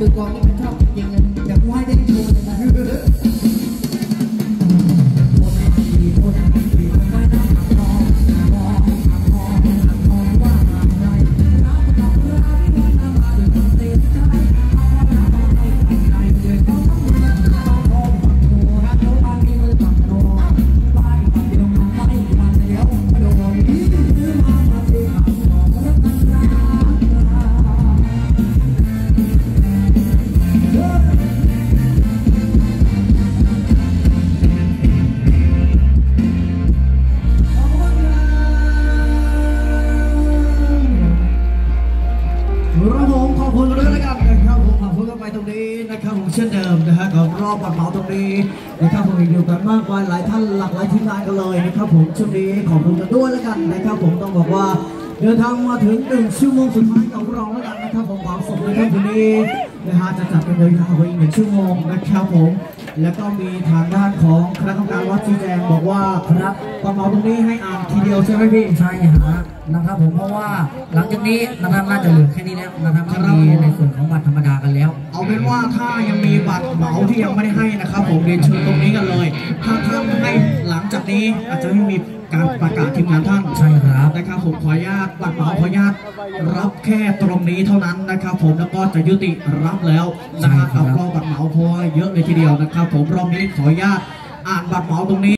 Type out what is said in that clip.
มือกลองก็เป็นชอบจริงๆอยากว่าให้ได้โชว์เลยนะนะครับผมอยู่กันมากมายหลายท่านหลากหลายทีมงานกันเลยนะครับผมช่วงนี้ขอบคุณกันด้วยแล้วกันนะครับผมต้องบอกว่าเดินทางมาถึง1ชั่วโมงสุดท้ายของเราแล้วกันนะครับผมความสุขในค่ำคืนนี้นะฮะจะจัดเป็นเลยค่ะวันนี้1ชั่วโมงนะครับผมแล้วก็มีทางด้านของคณะกรรมการวัดชี้แจงบอกว่าครับความหมายตรงนี้ให้อ่านทีเดียวใช่ไหมพี่ใช่ฮะนะครับผมเพราะว่าหลังจากนี้นะครับน่าจะเหลือแค่นี้แล้วนะครับที่มีในส่วนของบัตรธรรมดากันแล้วเอาเป็นว่าถ้ายังมีบัตรเหมาที่ยังไม่ได้ให้นะครับผมเรียนเชิญตรงนี้กันเลยถ้าท่านให้หลังจากนี้อาจจะไม่มีการประกาศทีมงานท่านใช่ครับนะครับผมขออนุญาตบัตรเหมาขออนุญาตรับแค่ตรงนี้เท่านั้นนะครับผมแล้วก็จะยุติรับแล้วนะครับก็บัตรเหมาพอเยอะเลยทีเดียวนะครับผมรอบนี้ขออนุญาตอ่านบัตรเหมาตรงนี้